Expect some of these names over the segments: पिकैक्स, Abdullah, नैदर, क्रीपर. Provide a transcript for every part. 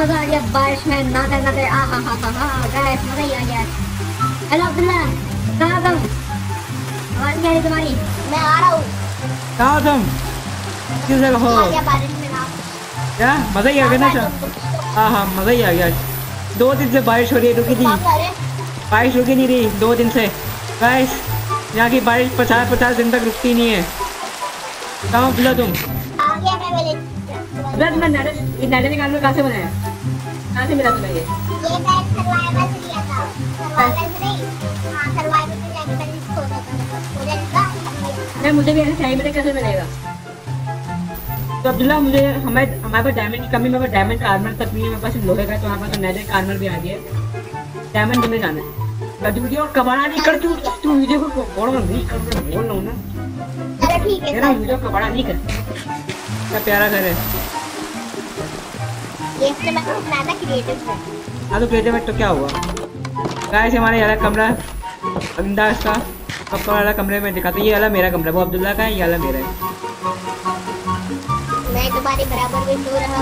मजा आ गया बारिश में नहाते नहाते। आ हा हा हा हा गाइस मजा ही आ गया। हेलो अब्दुल्ला कहाँ तुम? आवाज नहीं आ रही तुम्हारी। मैं आ रहा हूँ। कहाँ तुम? किस जगह हो? बारिश में ना क्या मजा ही आ गया ना सर। हाँ हाँ मज़ा ही आ गया। 2 दिन से बारिश हो रही है, रुकी थी बारिश, रुकी नहीं रही 2 दिन से। गाइस यहाँ की बारिश 50-50 दिन तक रुकती नहीं है। कहाँ अब्दुल्ला तुम? मैं नारे कान में कहाँ से बनाया, कहाँ से मिला तुम्हें ये? नहीं मुझे भी ऐसे चाहिए, कैसे मिलेगा? तो अब्दुल्ला मुझे हमारे पास डायमंड की कमी, मेरे पास डायमंड का आर्मर तक नहीं है, मेरे पास लोहे का तो हमारे पास नैदर का आर्मर भी आ गया। डायमंड में जाना है वीडियो कबाड़ा नहीं कर, तू वीडियो को बोल रहा हूँ ना, ठीक है वीडियो कबाड़ा नहीं कर। क्या प्यारा घर है ये, ज़्यादा क्रिएटिव है। हाँ तो क्रिएटिव है तो क्या हुआ। गाइस हमारा अलग कमरा अंदाज का कपड़ा वाला कमरे में दिखाते, ये वाला मेरा कमरा, वो अब्दुल्ला का है, ये वाला मेरा है। मैं तुम्हारे बराबर में सो रहा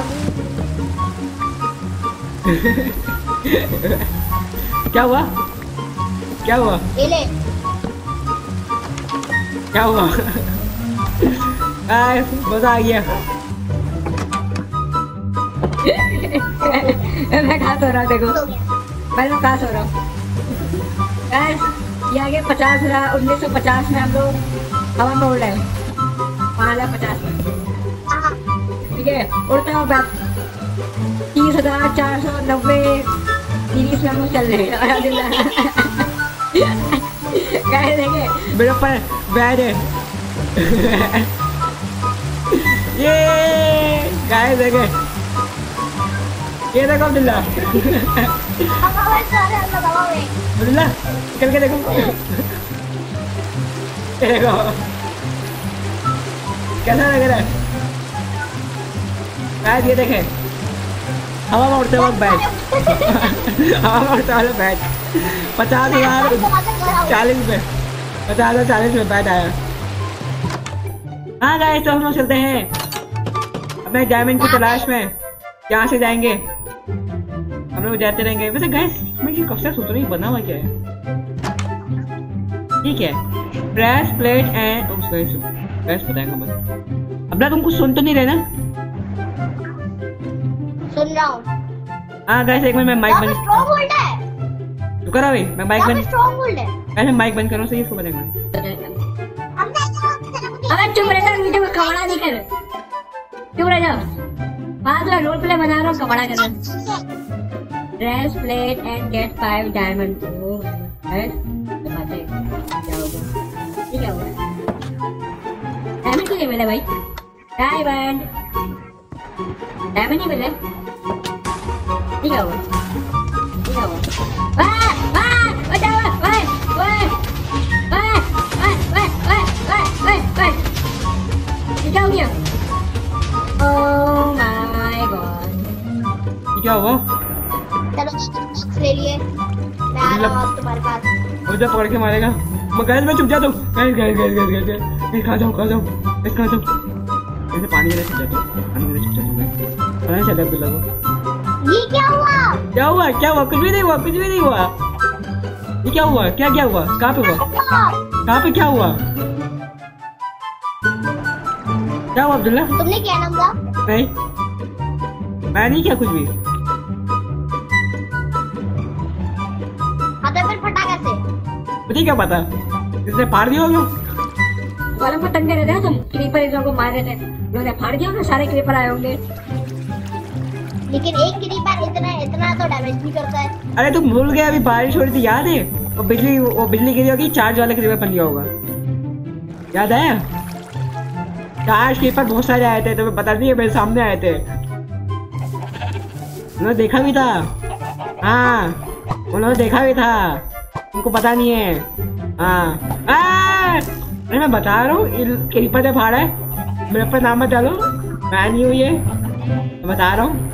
हूँ। क्या हुआ क्या हुआ क्या हुआ? मजा आ गया। मैं कहाँ सो रहा हूँ देखो, मैं कहाँ सो रहा हूँ। ये आगे 1950 में हम लोग हवा में उड़ रहे हैं, 50 में ठीक है, उड़ते हुए बात 30,490 में हम चल रहे हैं। मेरे ऊपर बैड है ये गाय देखे, ये देखो अब्दुल्ला अब्दुल्ला निकल के देखो, देखो कैसा लग रहा है। ये देखें हवा में उड़ते वक्त बैठ, हवा में उड़ते वाला बैठ 50,040 में बैठ आया। हाँ गाइस तो हम लोग चलते हैं अपने डायमंड की तलाश में, यहाँ से जाएंगे हम लोग, जाते रहेंगे। वैसे गाइस मैं ये कब से सोच रही बना हुआ क्या है। ठीक है प्रेस प्लेट एंड प्रेस बताएंगे मैं। अब तुम कुछ सुन तो नहीं रहे ना? सुन रहा हूँ। हाँ गाइस एक मिनट मैं माइक बंद कर रहा हूँ, सही इसको बनेगा। अबे चुप रह जा, वीडियो में कबाड़ा नहीं कर, चुप रह जा। हाँ तो रोल प्ले बना रहा हूँ, कबाड़ा कर रहा हूँ। Dress plate and get 5 diamond. ठीक है डायमंड के लिए मिले भाई, डायमंड डायमंड नहीं मिले। ठीक है वो ठीक है वो। वाह वाह बचाओ, वाह वाह वाह वाह वाह वाह वाह वाह। क्या हो गया? ओह माय गॉड क्या हुआ? चलो बॉक्स ले लिए, मैं आ रहा हूँ तुम्हारे पास। उधर पकड़ के मारेगा मगर मैं चुप जा दो। गाइस गाइस गाइस गाइस खा जाओ पानी से ये क्या हुआ? क्या हुआ क्या हुआ? कुछ भी नहीं हुआ, कुछ भी नहीं हुआ। ये क्या हुआ? क्या क्या हुआ? कहाँ पे हुआ? कहाँ पे क्या हुआ? क्या हुआ अब्दुल्ला? तुमने क्या नाम हुआ? नहीं मैं नहीं किया कुछ भी। अबे फिर फटा कैसे? मुझे क्या पता, किसने फाड़ दिया होगा? वालों को तंग रहते हैं तुम, क्रीपर इन लोगों को मार रहे थे, उन्होंने फाड़ दिया होगा, सारे क्रीपर आए होंगे। लेकिन एक क्रीपर इतना तो डैमेज नहीं करता है। अरे तुम भूल गए, अभी बारिश हो रही थी याद है, और बिजली गिरी होगी, चार्ज वाला क्रीपर बन गया होगा, याद आया? चार्ज क्रीपर बहुत सारे आए थे, तुम्हें पता नहीं है, मेरे सामने आए थे, उन्होंने देखा भी था। हाँ उन्होंने देखा भी था, तुमको पता नहीं है। हाँ अरे मैं बता रहा हूँ, क्रीपर ने फाड़ा है, मेरे पर नाम मत डालो, मैं नहीं हूँ ये, बता रहा हूँ।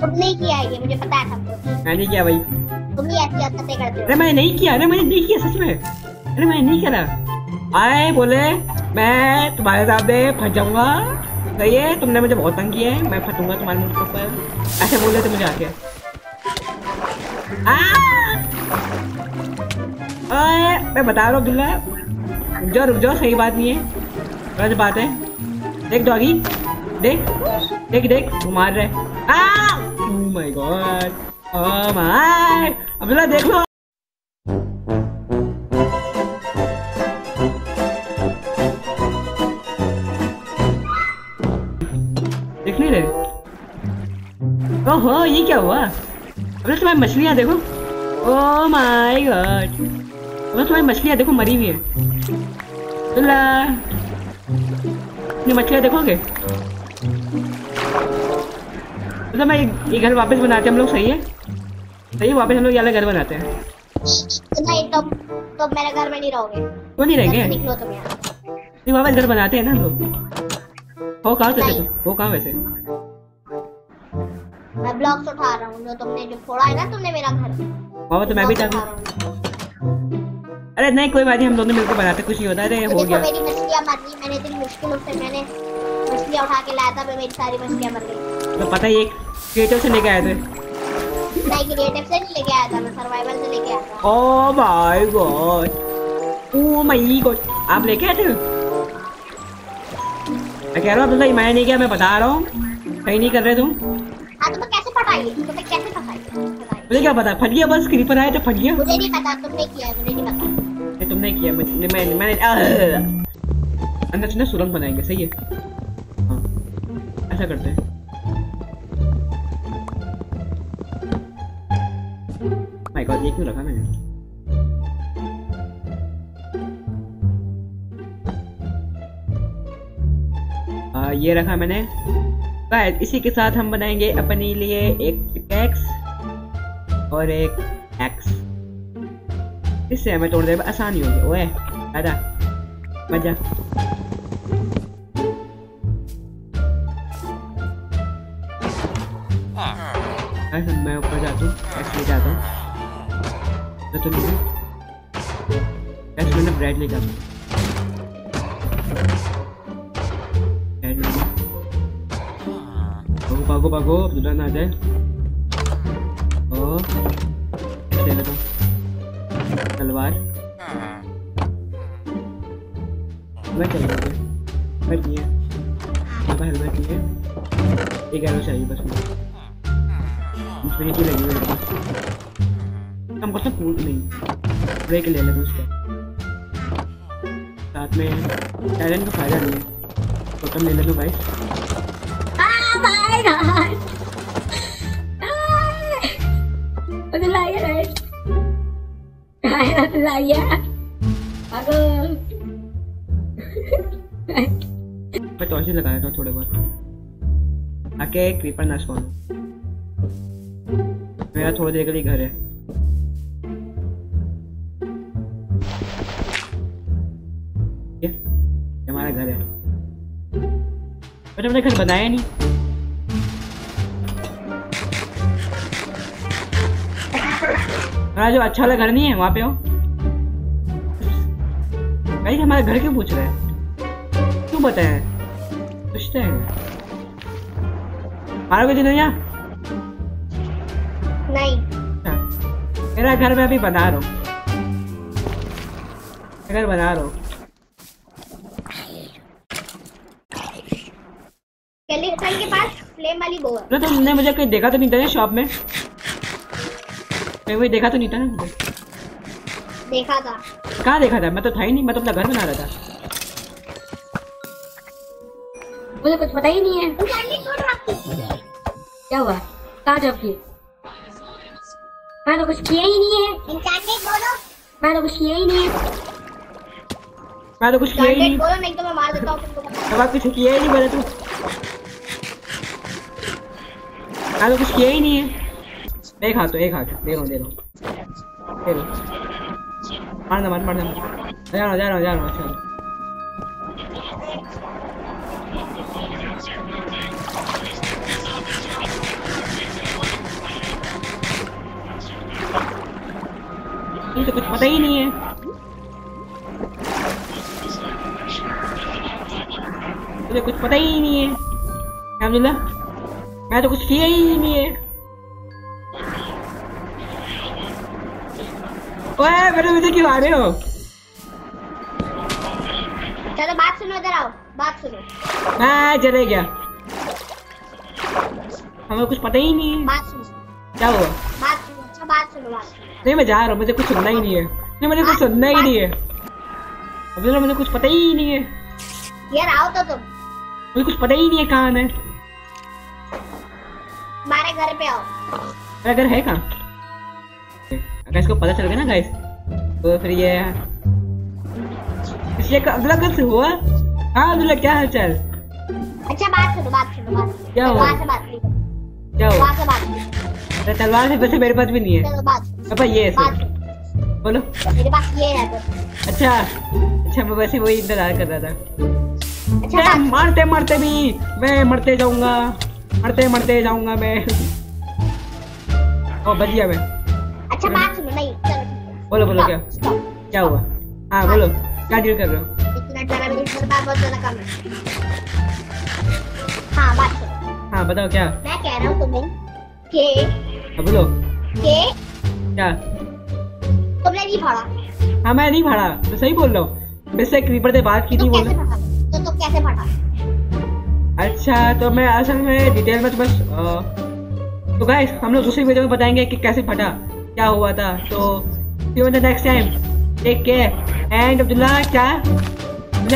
तुमने किया है ये, मुझे पता है सबको। मैंने किया भाई, तुम ही ऐसी हरकतें करते हो। अरे मैंने नहीं किया, अरे मैंने नहीं किया सच में, अरे मैंने नहीं किया ना। आए बोले मैं तुम्हारे सामने फंस जाऊंगा, गई है, तुमने मुझे बहुत तंग किया है, मैं फटूंगा तुम्हारे मुंह के ऊपर। ऐसे बोल रहे थे मुझे आके। मैं बता रहा हूँ अब्दुल्ला, रुक जाओ, सही बात नहीं है, गलत बात है। देख डॉगी, देख देख देख, वो मार रहे। Oh my god, oh my, Abdullah देख लो। ओहो ये क्या हुआ? अबे तुम्हारी मछलियाँ देखो, ओह माय गॉड, अबे तुम्हारी मछलियाँ देखो मरी हुई है। ये मछलियाँ देखोगे तो मैं ये घर वापस बनाते हैं हम लोग, सही है? सही, वापस हम लोग ये वाला घर बनाते हैं। तो मेरे घर में नहीं रहोगे? वो नहीं रहेंगे, निकलो तुम यहाँ। नहीं वापस घर बनाते हैं ना हम लोग। हो कहाँ से? हो कहाँ वैसे? मैं ब्लॉक्स उठा रहा हूँ, जो तुमने जो फोड़ा है ना, तुमने मेरा घर। हाँ तो मैं भी डालूँ। अरे नहीं कोई बात नहीं, हम दोनों मिलकर बनाते, कुछ नहीं होता। अरे हो गया, मेरी मछलियाँ मर गई। मैंने इतनी मुश्किलों से मैंने मछलियाँ उठा के लाया था, मेरी सारी मछलियाँ मर गई। तो पता है ये क्रिएटिव से लेके आए थे? नहीं क्रिएटिव से नहीं लेके आया था, मैं सर्वाइवल से लेके आया था। Oh my god, oh my god, आप लेके आए थे? मैं कह रहा हूँ तुमसे मैं नहीं किया, मैं बता रहा हूँ सही नहीं कर रहे तुम। तुम्हें कैसे पता है? तुम्हें कैसे पता है? मुझे क्या पता, फट गया बस, स्क्रीन पर आया तो फट गया। मुझे नहीं पता, तुमने किया। मुझे नहीं पता, तुमने किया। मैंने अंदर से ना सुरंग बनाएंगे, सही है? हाँ ऐसा करते हैं। माय गॉड ये क्यों रखा मैंने? ये रखा मैंने। इसी के साथ हम बनाएंगे अपने लिए एक पिकैक्स और एक एक्स, इससे हमें तोड़ देने में आसानी होगी। ओए दादा मजा। मैं ऊपर जाता हूँ, एक्स ले जाता हूँ, तो एक्स में ब्रेड ले जाता हूँ। भागो भागो अब्दुल्ला ना आ जाए। तलवार मैं चाहिए बस, मुझे हमको सब फूट नहीं ब्रेक ले लेना उसका। साथ में टैलेंट का फायदा नहीं है, तो कम ले लेना भाई। मैं टॉर्च लगाया था थोड़े बहुत आके, क्रीपर ना स्पॉन। मेरा थोड़ी देर के लिए घर है। ये हमारा घर है, बट हमने घर बनाया नहीं। हमारा जो अच्छा वाला घर नहीं है, वहाँ पे हो भाई। हमारा घर क्यों पूछ रहे हैं? क्यों बताए पूछते हैं? मारोगे जिन्हें यहाँ नहीं। मेरा घर मैं अभी बना रहा हूँ, घर बना रहा हूँ। के पास फ्लेम वाली बोल। तुमने मुझे कहीं देखा तो नहीं था शॉप में? वही देखा तो नहीं था ना? देखा था। कहाँ देखा था? मैं तो था ही नहीं, मैं तो अपना घर बना रहा था। मुझे कुछ पता ही नहीं है। क्या हुआ? कहाँ जॉब की? मैं तो कुछ किया ही नहीं है। मैं तो कुछ किया ही नहीं है। मैं तो कुछ किया ही नहीं। बोलो नहीं तो मैं मार देता हूँ। कुछ किया ही नहीं बोला तू। मैं तो कुछ किया ही नहीं है। एक हाथ तो एक हाथ दे रहा हूँ, दे रहा हूँ, दे रहा हूँ। मारना मत, मारना मत, जा रहा, जा रहा, जा रहा। अच्छा ये तो कुछ पता ही नहीं है। तुझे कुछ पता ही नहीं है अब्दुल्ला, मैं तो कुछ किया ही नहीं है। ओए मेरे मुझे क्यों आ रहे हो? चलो बात सुनो, इधर आओ बात सुनो। मैं चले गया, हमें कुछ पता ही नहीं है। बात सुनो। क्या हुआ? बात सुनो। अच्छा बात सुनो, बात सुनो। नहीं मैं जा रहा हूँ, मुझे कुछ सुनना ही नहीं है। नहीं मुझे कुछ सुनना ही नहीं है अब्दुल्ला, मुझे कुछ पता ही नहीं है यार। आओ तो तुम, मुझे कुछ पता ही नहीं है कहाँ है। हमारे घर पे आओ। मेरा घर है कहाँ? अगर इसको पता चल गया ना गाइस तो फिर ये अब्दुल्ला कैसे हुआ? हाँ अब्दुल्ला क्या हाल चाल? अच्छा बात सुनो, बात सुनो, बात सुनो। क्या हुआ? क्या हुआ? तलवार से वैसे मेरे पास भी नहीं है। अब ये बोलो मेरे पास ये है। अच्छा अच्छा, मैं वैसे वही इंतजार कर रहा था। अच्छा मारते मारते भी मैं मरते जाऊंगा, मरते मरते जाऊंगा मैं। और बढ़िया मैं। अच्छा बात सुनो। नहीं चलो बोलो बोलो। क्या क्या हुआ? हाँ बोलो, क्या डील कर रहे हो? हाँ बात सुनो। हाँ बताओ क्या। मैं कह रहा हूँ तुम्हें कि बोलो के क्या तुमने नहीं फाड़ा। हाँ मैं नहीं फाड़ा, तो सही बोल रहा हूँ। वैसे क्रीपर से बात की थी बोलो तो कैसे फाड़ा। अच्छा तो मैं असल में डिटेल में बस तो गाइस हम लोग दूसरी वीडियो में बताएंगे कि कैसे फटा, क्या हुआ था। तो see you in the next time, take care and Abdullah. क्या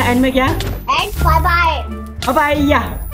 एंड में क्या? And bye bye bye.